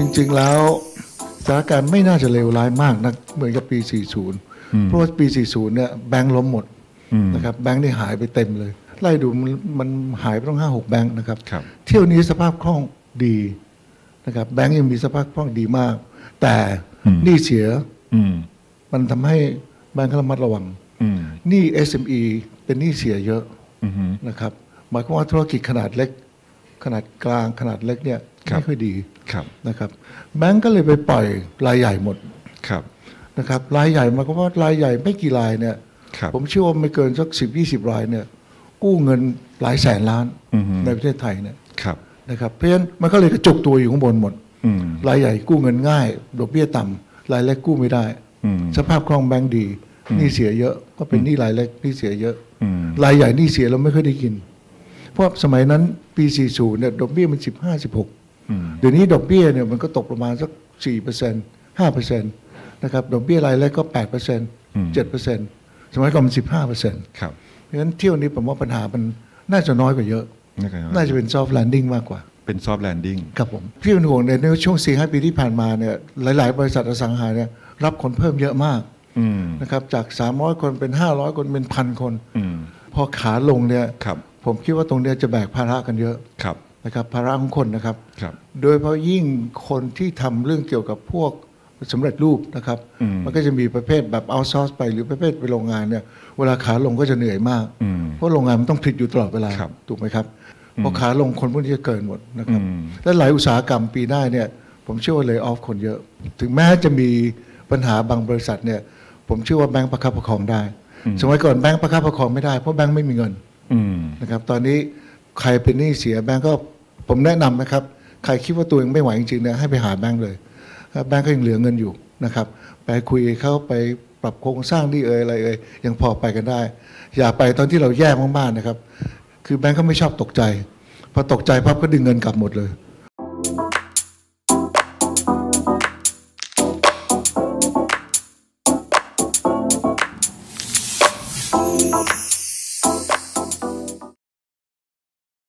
จริงๆแล้วสถานการณ์ไม่น่าจะเลวร้ายมากนะเหมือนกับปี 40 เพราะว่าปี 40 เนี่ยแบงค์ล้มหมดนะครับแบงค์ได้หายไปเต็มเลยไล่ดูมันหายไปตั้ง 5-6 แบงค์นะครับเที่ยวนี้สภาพคล่องดีนะครับแบงค์ยังมีสภาพคล่องดีมากแต่หนี้เสียมันทำให้แบงค์ระมัดระวังหนี้ SME เป็นหนี้เสียเยอะนะครับหมายความว่าธุรกิจขนาดเล็กขนาดกลางขนาดเล็กเนี่ยไม่ค่อยดีนะครับแบงก์ก็เลยไปปล่อยรายใหญ่หมดนะครับรายใหญ่มาเพราะว่ารายใหญ่ไม่กี่รายเนี่ยผมเชื่อว่าไม่เกินสัก 10-20 รายเนี่ยกู้เงินหลายแสนล้านในประเทศไทยเนี่ยนะครับเพราะฉะนั้นมันก็เลยกระจุกตัวอยู่ข้างบนหมดรายใหญ่กู้เงินง่ายดอกเบี้ยต่ำรายเล็กกู้ไม่ได้สภาพคล่องแบงก์ดีหนี้เสียเยอะก็เป็นหนี้รายเล็กหนี้เสียเยอะรายใหญ่หนี้เสียเราไม่ค่อยได้กินเพราะสมัยนั้นปี 40 เนี่ยดอกเบี้ยมัน 15-16เดี๋ยวนี้ดอกเบี้ยเนี่ยมันก็ตกประมาณสัก 4% 5% นะครับดอกเบี้ยรายแรกก็ 8% 7% สมัยก่อนมัน 15% ครับเพราะฉะนั้นเที่ยวนี้ผมว่าปัญหามันน่าจะน้อยกว่าเยอะน่าจะเป็นซอฟต์แลนดิ้งมากกว่าเป็นซอฟต์แลนดิ้งครับผมที่เป็นห่วงในช่วง 4-5 ปีที่ผ่านมาเนี่ยหลายๆบริษัทอสังหาเนี่ยรับคนเพิ่มเยอะมากนะครับจาก300คนเป็น500คนเป็น 1,000 คนพอขาลงเนี่ยผมคิดว่าตรงเนี้ยจะแบกภาระกันเยอะนะครับภาระของคนนะครับโดยเพราะยิ่งคนที่ทำเรื่องเกี่ยวกับพวกสำเร็จรูปนะครับมันก็จะมีประเภทแบบเอาซอร์สไปหรือประเภทไปโรงงานเนี่ยเวลาขาลงก็จะเหนื่อยมากเพราะโรงงานมันต้องผลิตอยู่ตลอดเวลาถูกไหมครับพอขาลงคนพวกนี้จะเกินหมดนะครับและหลายอุตสาหกรรมปีหน้าเนี่ยผมเชื่อว่าเลยออฟคนเยอะถึงแม้จะมีปัญหาบางบริษัทเนี่ยผมเชื่อว่าแบงค์ประคับประคองได้สมัยก่อนแบงค์ประคับประคองไม่ได้เพราะแบงค์ไม่มีเงินนะครับตอนนี้ใครเป็นหนี้เสียแบงก์ก็ผมแนะนำนะครับใครคิดว่าตัวเองไม่ไหวจริงๆเนี่ยให้ไปหาแบงก์เลยแบงก์ก็ยังเหลือเงินอยู่นะครับไปคุยเขาไปปรับโครงสร้างหนี้เอ่ยอะไรเอ่ยยังพอไปกันได้อย่าไปตอนที่เราแย่มากๆนะครับคือแบงก์ก็ไม่ชอบตกใจพอตกใจปั๊บก็ดึงเงินกลับหมดเลย